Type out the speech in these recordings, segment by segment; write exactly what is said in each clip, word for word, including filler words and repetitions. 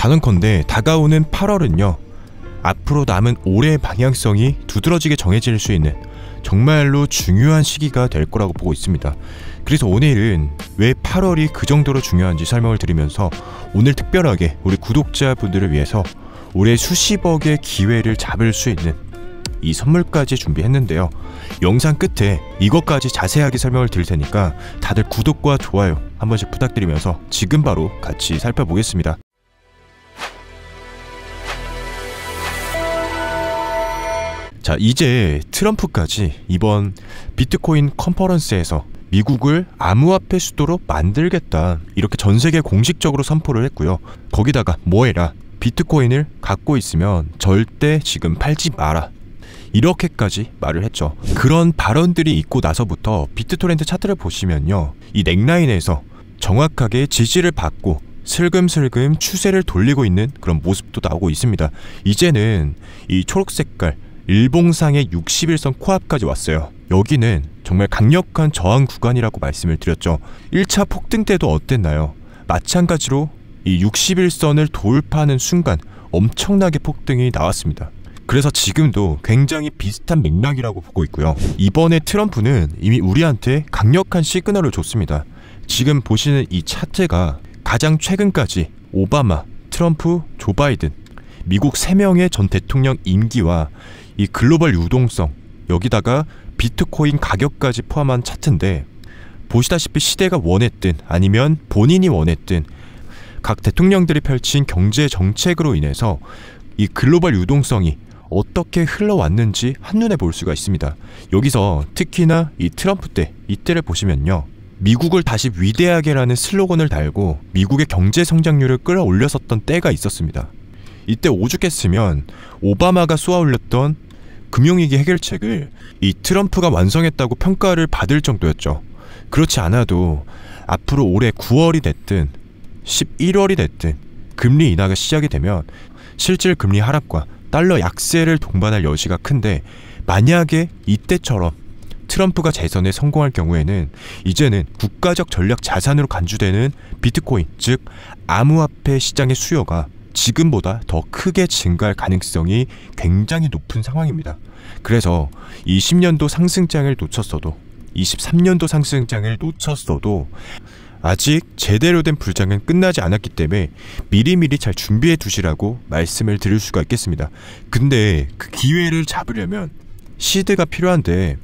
단언컨대 다가오는 팔월은요 앞으로 남은 올해의 방향성이 두드러지게 정해질 수 있는 정말로 중요한 시기가 될 거라고 보고 있습니다. 그래서 오늘은 왜 팔월이 그 정도로 중요한지 설명을 드리면서 오늘 특별하게 우리 구독자분들을 위해서 올해 수십억의 기회를 잡을 수 있는 이 선물까지 준비했는데요. 영상 끝에 이것까지 자세하게 설명을 드릴 테니까 다들 구독과 좋아요 한 번씩 부탁드리면서 지금 바로 같이 살펴보겠습니다. 자, 이제 트럼프까지 이번 비트코인 컨퍼런스에서 미국을 암호화폐 수도로 만들겠다 이렇게 전세계 공식적으로 선포를 했고요. 거기다가 뭐해라, 비트코인을 갖고 있으면 절대 지금 팔지 마라 이렇게까지 말을 했죠. 그런 발언들이 있고 나서부터 비트토렌트 차트를 보시면요, 이 넥라인에서 정확하게 지지를 받고 슬금슬금 추세를 돌리고 있는 그런 모습도 나오고 있습니다. 이제는 이 초록색깔 일봉상의 육십일선 코앞까지 왔어요. 여기는 정말 강력한 저항 구간이라고 말씀을 드렸죠. 일 차 폭등 때도 어땠나요? 마찬가지로 이 육십일선을 돌파하는 순간 엄청나게 폭등이 나왔습니다. 그래서 지금도 굉장히 비슷한 맥락이라고 보고 있고요. 이번에 트럼프는 이미 우리한테 강력한 시그널을 줬습니다. 지금 보시는 이 차트가 가장 최근까지 오바마, 트럼프, 조 바이든 미국 세 명의 전 대통령 임기와 이 글로벌 유동성, 여기다가 비트코인 가격까지 포함한 차트인데, 보시다시피 시대가 원했든 아니면 본인이 원했든 각 대통령들이 펼친 경제 정책으로 인해서 이 글로벌 유동성이 어떻게 흘러왔는지 한눈에 볼 수가 있습니다. 여기서 특히나 이 트럼프 때, 이때를 보시면요, 미국을 다시 위대하게라는 슬로건을 달고 미국의 경제 성장률을 끌어올렸었던 때가 있었습니다. 이때 오죽했으면 오바마가 쏘아올렸던 금융위기 해결책을 이 트럼프가 완성했다고 평가를 받을 정도였죠. 그렇지 않아도 앞으로 올해 구월이 됐든 십일월이 됐든 금리 인하가 시작이 되면 실질 금리 하락과 달러 약세를 동반할 여지가 큰데, 만약에 이때처럼 트럼프가 재선에 성공할 경우에는 이제는 국가적 전략 자산으로 간주되는 비트코인, 즉 암호화폐 시장의 수요가 지금보다 더 크게 증가할 가능성이 굉장히 높은 상황입니다. 그래서 이십 년도 상승장을 놓쳤어도 이십삼 년도 상승장을 놓쳤어도 아직 제대로 된 불장은 끝나지 않았기 때문에 미리미리 잘 준비해 두시라고 말씀을 드릴 수가 있겠습니다. 근데 그 기회를 잡으려면 시드가 필요한데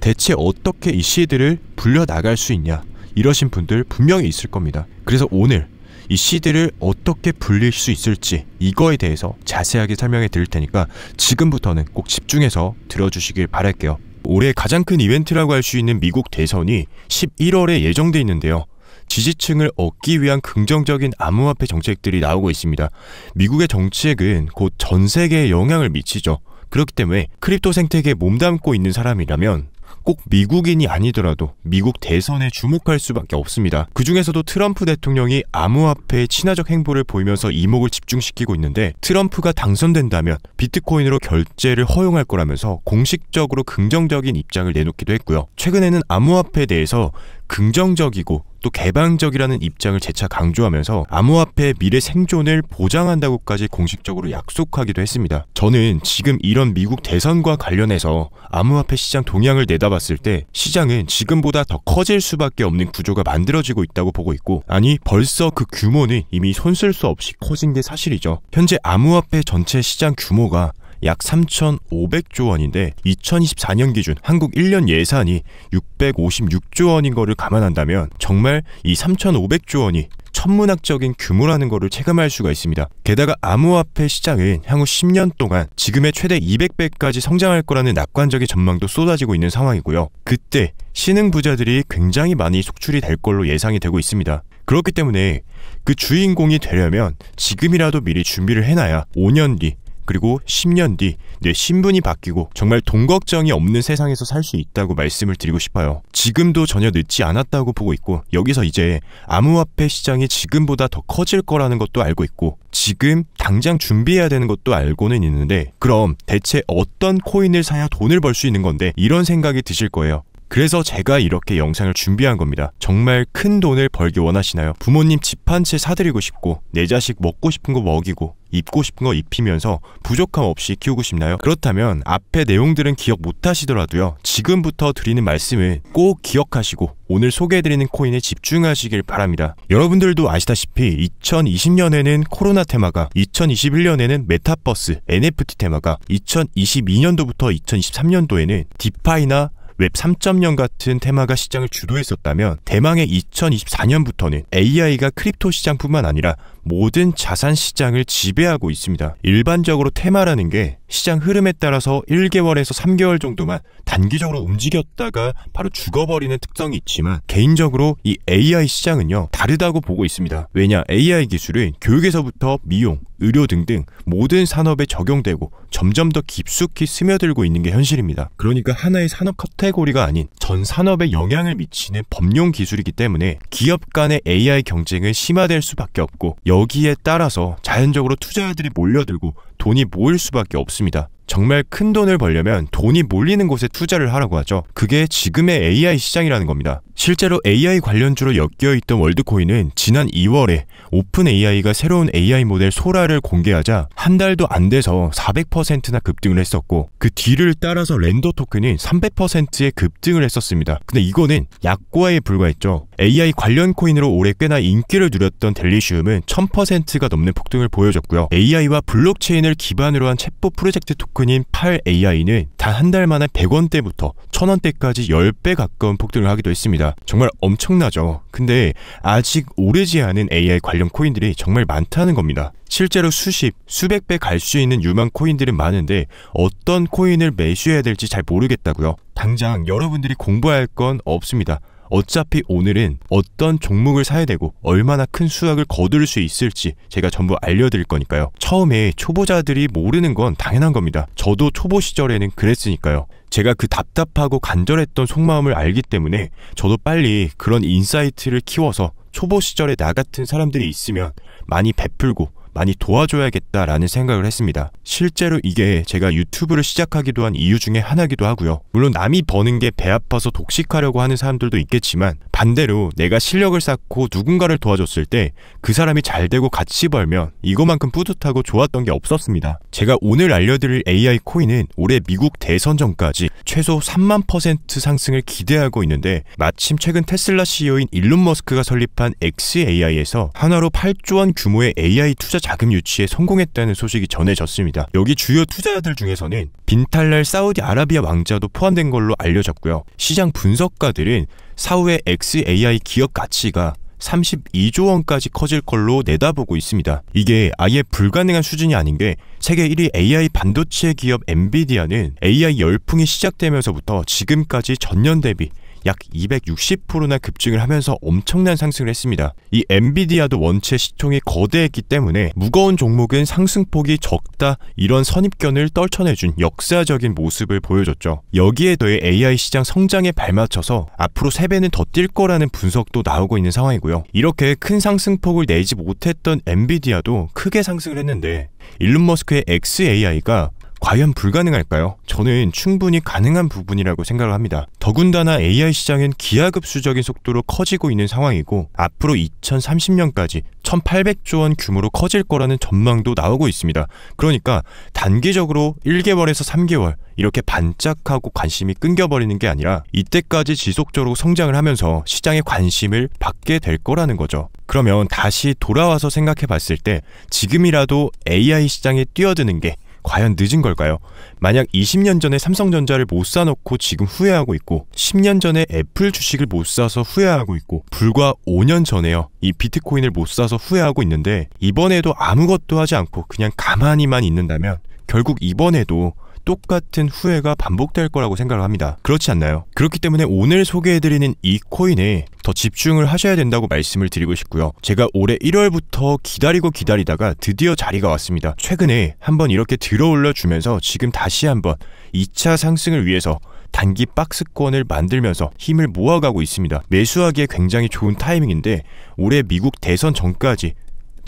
대체 어떻게 이 시드를 불려나갈 수 있냐 이러신 분들 분명히 있을 겁니다. 그래서 오늘 이 시드를 어떻게 불릴 수 있을지 이거에 대해서 자세하게 설명해 드릴 테니까 지금부터는 꼭 집중해서 들어주시길 바랄게요. 올해 가장 큰 이벤트라고 할 수 있는 미국 대선이 십일월에 예정돼 있는데요. 지지층을 얻기 위한 긍정적인 암호화폐 정책들이 나오고 있습니다. 미국의 정책은 곧 전 세계에 영향을 미치죠. 그렇기 때문에 크립토 생태계에 몸담고 있는 사람이라면 꼭 미국인이 아니더라도 미국 대선에 주목할 수밖에 없습니다. 그 중에서도 트럼프 대통령이 암호화폐의 친화적 행보를 보이면서 이목을 집중시키고 있는데, 트럼프가 당선된다면 비트코인으로 결제를 허용할 거라면서 공식적으로 긍정적인 입장을 내놓기도 했고요. 최근에는 암호화폐에 대해서 긍정적이고 또 개방적이라는 입장을 재차 강조하면서 암호화폐의 미래 생존을 보장한다고까지 공식적으로 약속하기도 했습니다. 저는 지금 이런 미국 대선과 관련해서 암호화폐 시장 동향을 내다봤을 때 시장은 지금보다 더 커질 수밖에 없는 구조가 만들어지고 있다고 보고 있고, 아니 벌써 그 규모는 이미 손쓸 수 없이 커진 게 사실이죠. 현재 암호화폐 전체 시장 규모가 약 삼천오백조 원인데 이천이십사 년 기준 한국 일 년 예산이 육백오십육조 원인 거를 감안한다면 정말 이 삼천오백조 원이 천문학적인 규모라는 거를 체감할 수가 있습니다. 게다가 암호화폐 시장은 향후 십 년 동안 지금의 최대 이백 배까지 성장할 거라는 낙관적인 전망도 쏟아지고 있는 상황이고요. 그때 신흥 부자들이 굉장히 많이 속출이 될 걸로 예상이 되고 있습니다. 그렇기 때문에 그 주인공이 되려면 지금이라도 미리 준비를 해놔야 오 년 뒤 그리고 십 년 뒤 내 신분이 바뀌고 정말 돈 걱정이 없는 세상에서 살 수 있다고 말씀을 드리고 싶어요. 지금도 전혀 늦지 않았다고 보고 있고, 여기서 이제 암호화폐 시장이 지금보다 더 커질 거라는 것도 알고 있고 지금 당장 준비해야 되는 것도 알고는 있는데, 그럼 대체 어떤 코인을 사야 돈을 벌 수 있는 건데 이런 생각이 드실 거예요. 그래서 제가 이렇게 영상을 준비한 겁니다. 정말 큰 돈을 벌기 원하시나요? 부모님 집 한 채 사드리고 싶고, 내 자식 먹고 싶은 거 먹이고, 입고 싶은 거 입히면서 부족함 없이 키우고 싶나요? 그렇다면 앞에 내용들은 기억 못하시더라도요, 지금부터 드리는 말씀을 꼭 기억하시고 오늘 소개해드리는 코인에 집중하시길 바랍니다. 여러분들도 아시다시피 이천이십 년에는 코로나 테마가, 이천이십일 년에는 메타버스, 엔에프티 테마가, 이천이십이 년도부터 이천이십삼 년도에는 디파이나 웹 삼 점 영 같은 테마가 시장을 주도했었다면, 대망의 이천이십사 년부터는 에이아이가 크립토 시장뿐만 아니라 모든 자산 시장을 지배하고 있습니다. 일반적으로 테마라는 게 시장 흐름에 따라서 일 개월에서 삼 개월 정도만 단기적으로 움직였다가 바로 죽어버리는 특성이 있지만, 개인적으로 이 에이아이 시장은요 다르다고 보고 있습니다. 왜냐, 에이아이 기술은 교육에서부터 미용, 의료 등등 모든 산업에 적용되고 점점 더 깊숙이 스며들고 있는 게 현실입니다. 그러니까 하나의 산업 카테고리가 아닌 전 산업에 영향을 미치는 범용 기술이기 때문에 기업 간의 에이아이 경쟁은 심화될 수밖에 없고, 여기에 따라서 자연적으로 투자자들이 몰려들고 돈이 모일 수밖에 없습니다. 정말 큰 돈을 벌려면 돈이 몰리는 곳에 투자를 하라고 하죠. 그게 지금의 에이아이 시장이라는 겁니다. 실제로 에이아이 관련주로 엮여있던 월드코인은 지난 이월에 오픈에이아이가 새로운 에이아이 모델 소라를 공개하자 한 달도 안 돼서 사백 퍼센트나 급등을 했었고, 그 뒤를 따라서 렌더 토큰은 삼백 퍼센트의 급등을 했었습니다. 근데 이거는 약과에 불과했죠. 에이아이 관련 코인으로 올해 꽤나 인기를 누렸던 델리시움은 천 퍼센트가 넘는 폭등을 보여줬고요. 에이아이와 블록체인을 기반으로 한 챗봇 프로젝트 토큰 인 팔 에이아이는 단 한 달 만에 백 원대부터 천 원대까지 십 배 가까운 폭등을 하기도 했습니다. 정말 엄청나죠. 근데 아직 오르지 않은 에이아이 관련 코인들이 정말 많다는 겁니다. 실제로 수십, 수백 배 갈 수 있는 유망 코인들은 많은데 어떤 코인을 매수해야 될지 잘 모르겠다고요. 당장 여러분들이 공부할 건 없습니다. 어차피 오늘은 어떤 종목을 사야 되고 얼마나 큰 수확을 거둘 수 있을지 제가 전부 알려드릴 거니까요. 처음에 초보자들이 모르는 건 당연한 겁니다. 저도 초보 시절에는 그랬으니까요. 제가 그 답답하고 간절했던 속마음을 알기 때문에 저도 빨리 그런 인사이트를 키워서 초보 시절에 나 같은 사람들이 있으면 많이 베풀고 많이 도와줘야겠다라는 생각을 했습니다. 실제로 이게 제가 유튜브를 시작하기도 한 이유 중에 하나기도 하고요. 물론 남이 버는 게 배 아파서 독식하려고 하는 사람들도 있겠지만, 반대로 내가 실력을 쌓고 누군가를 도와줬을 때 그 사람이 잘 되고 같이 벌면 이거만큼 뿌듯하고 좋았던 게 없었습니다. 제가 오늘 알려드릴 에이아이 코인은 올해 미국 대선 전까지 최소 삼만 퍼센트 상승을 기대하고 있는데, 마침 최근 테슬라 씨이오인 일론 머스크가 설립한 엑스에이아이에서 한화로 팔조 원 규모의 에이아이 투자 자금 유치에 성공했다는 소식이 전해졌습니다. 여기 주요 투자자들 중에서는 빈탈랄 사우디아라비아 왕자도 포함된 걸로 알려졌고요. 시장 분석가들은 사후에 엑스에이아이 기업 가치가 삼십이조 원까지 커질 걸로 내다보고 있습니다. 이게 아예 불가능한 수준이 아닌 게, 세계 일 위 에이아이 반도체 기업 엔비디아는 에이아이 열풍이 시작되면서부터 지금까지 전년 대비 약 이백육십 퍼센트나 급증을 하면서 엄청난 상승을 했습니다. 이 엔비디아도 원체 시총이 거대했기 때문에 무거운 종목은 상승폭이 적다, 이런 선입견을 떨쳐내준 역사적인 모습을 보여줬죠. 여기에 더해 에이아이 시장 성장에 발맞춰서 앞으로 세 배는 더 뛸 거라는 분석도 나오고 있는 상황이고요. 이렇게 큰 상승폭을 내지 못했던 엔비디아도 크게 상승을 했는데, 일론 머스크의 엑스에이아이가 과연 불가능할까요? 저는 충분히 가능한 부분이라고 생각을 합니다. 더군다나 에이아이 시장은 기하급수적인 속도로 커지고 있는 상황이고, 앞으로 이천삼십 년까지 천팔백조 원 규모로 커질 거라는 전망도 나오고 있습니다. 그러니까 단기적으로 일 개월에서 삼 개월 이렇게 반짝하고 관심이 끊겨버리는 게 아니라 이때까지 지속적으로 성장을 하면서 시장의 관심을 받게 될 거라는 거죠. 그러면 다시 돌아와서 생각해 봤을 때 지금이라도 에이아이 시장에 뛰어드는 게 과연 늦은 걸까요? 만약 이십 년 전에 삼성전자를 못 사놓고 지금 후회하고 있고, 십 년 전에 애플 주식을 못 사서 후회하고 있고, 불과 오 년 전에요, 이 비트코인을 못 사서 후회하고 있는데, 이번에도 아무것도 하지 않고 그냥 가만히만 있는다면 결국 이번에도 똑같은 후회가 반복될 거라고 생각을 합니다. 그렇지 않나요? 그렇기 때문에 오늘 소개해드리는 이 코인에 더 집중을 하셔야 된다고 말씀을 드리고 싶고요. 제가 올해 일월부터 기다리고 기다리다가 드디어 자리가 왔습니다. 최근에 한번 이렇게 들어올려 주면서 지금 다시 한번 이 차 상승을 위해서 단기 박스권을 만들면서 힘을 모아가고 있습니다. 매수하기에 굉장히 좋은 타이밍인데, 올해 미국 대선 전까지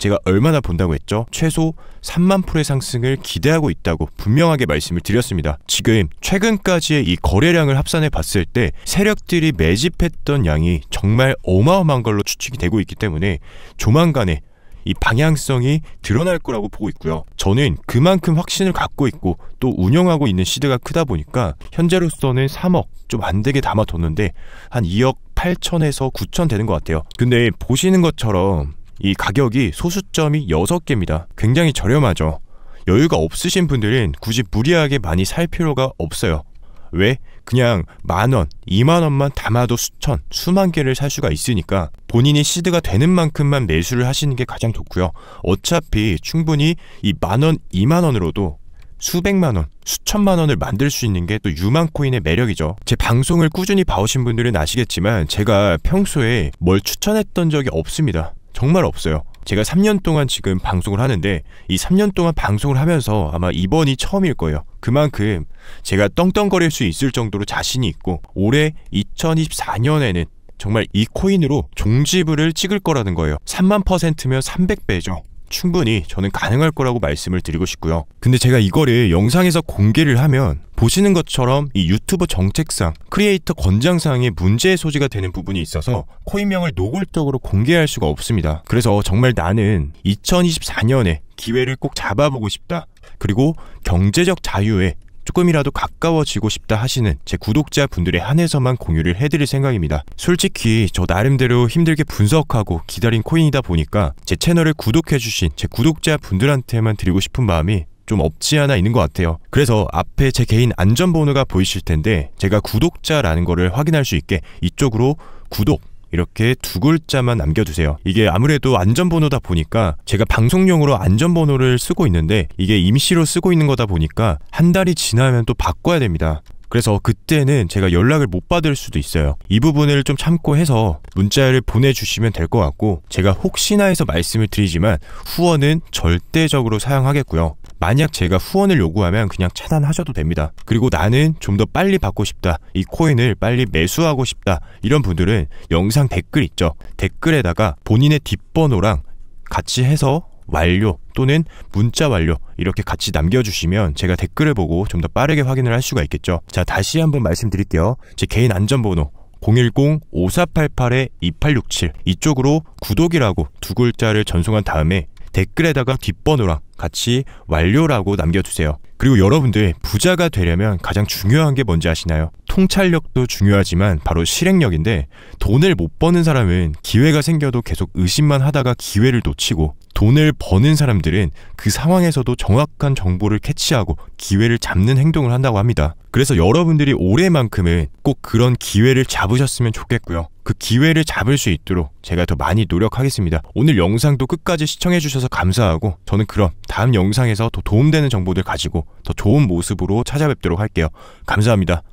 제가 얼마나 본다고 했죠? 최소 삼만 프로의 상승을 기대하고 있다고 분명하게 말씀을 드렸습니다. 지금 최근까지의 이 거래량을 합산해 봤을 때 세력들이 매집했던 양이 정말 어마어마한 걸로 추측이 되고 있기 때문에 조만간에 이 방향성이 드러날 거라고 보고 있고요. 저는 그만큼 확신을 갖고 있고 또 운영하고 있는 시드가 크다 보니까 현재로서는 삼억 좀 안 되게 담아뒀는데 한 이억 팔천에서 구천 되는 것 같아요. 근데 보시는 것처럼 이 가격이 소수점이 여섯 개입니다. 굉장히 저렴하죠. 여유가 없으신 분들은 굳이 무리하게 많이 살 필요가 없어요. 왜? 그냥 만원, 이만원만 담아도 수천, 수만 개를 살 수가 있으니까 본인이 시드가 되는 만큼만 매수를 하시는 게 가장 좋고요. 어차피 충분히 이 만원, 이만원으로도 수백만원, 수천만원을 만들 수 있는 게 또 유망코인의 매력이죠. 제 방송을 꾸준히 봐오신 분들은 아시겠지만 제가 평소에 뭘 추천했던 적이 없습니다. 정말 없어요. 제가 삼 년 동안 지금 방송을 하는데 이 삼 년 동안 방송을 하면서 아마 이번이 처음일 거예요. 그만큼 제가 떵떵거릴 수 있을 정도로 자신이 있고 올해 이천이십사 년에는 정말 이 코인으로 종지부를 찍을 거라는 거예요. 삼만 퍼센트면 삼백 배죠. 충분히 저는 가능할 거라고 말씀을 드리고 싶고요. 근데 제가 이거를 영상에서 공개를 하면 보시는 것처럼 이 유튜버 정책상, 크리에이터 권장상의 문제의 소지가 되는 부분이 있어서 코인명을 노골적으로 공개할 수가 없습니다. 그래서 정말 나는 이천이십사 년에 기회를 꼭 잡아보고 싶다. 그리고 경제적 자유에 조금이라도 가까워지고 싶다 하시는 제 구독자분들에 한해서만 공유를 해드릴 생각입니다. 솔직히 저 나름대로 힘들게 분석하고 기다린 코인이다 보니까 제 채널을 구독해주신 제 구독자분들한테만 드리고 싶은 마음이 좀 없지 않아 있는 것 같아요. 그래서 앞에 제 개인 안전번호가 보이실 텐데 제가 구독자라는 거를 확인할 수 있게 이쪽으로 구독 이렇게 두 글자만 남겨두세요. 이게 아무래도 안전번호다 보니까 제가 방송용으로 안전번호를 쓰고 있는데 이게 임시로 쓰고 있는 거다 보니까 한 달이 지나면 또 바꿔야 됩니다. 그래서 그때는 제가 연락을 못 받을 수도 있어요. 이 부분을 좀 참고해서 문자를 보내주시면 될 것 같고 제가 혹시나 해서 말씀을 드리지만 후원은 절대적으로 사용하겠고요. 만약 제가 후원을 요구하면 그냥 차단하셔도 됩니다. 그리고 나는 좀 더 빨리 받고 싶다, 이 코인을 빨리 매수하고 싶다 이런 분들은 영상 댓글 있죠. 댓글에다가 본인의 뒷번호랑 같이 해서 완료 또는 문자 완료 이렇게 같이 남겨주시면 제가 댓글을 보고 좀 더 빠르게 확인을 할 수가 있겠죠. 자, 다시 한번 말씀드릴게요. 제 개인 안전번호 공일공 오사팔팔 이팔육칠 이쪽으로 구독이라고 두 글자를 전송한 다음에 댓글에다가 뒷번호랑 같이 완료라고 남겨주세요. 그리고 여러분들 부자가 되려면 가장 중요한 게 뭔지 아시나요? 통찰력도 중요하지만 바로 실행력인데 돈을 못 버는 사람은 기회가 생겨도 계속 의심만 하다가 기회를 놓치고 돈을 버는 사람들은 그 상황에서도 정확한 정보를 캐치하고 기회를 잡는 행동을 한다고 합니다. 그래서 여러분들이 올해만큼은 꼭 그런 기회를 잡으셨으면 좋겠고요. 그 기회를 잡을 수 있도록 제가 더 많이 노력하겠습니다. 오늘 영상도 끝까지 시청해주셔서 감사하고 저는 그럼 다음 영상에서 더 도움되는 정보들 가지고 더 좋은 모습으로 찾아뵙도록 할게요. 감사합니다.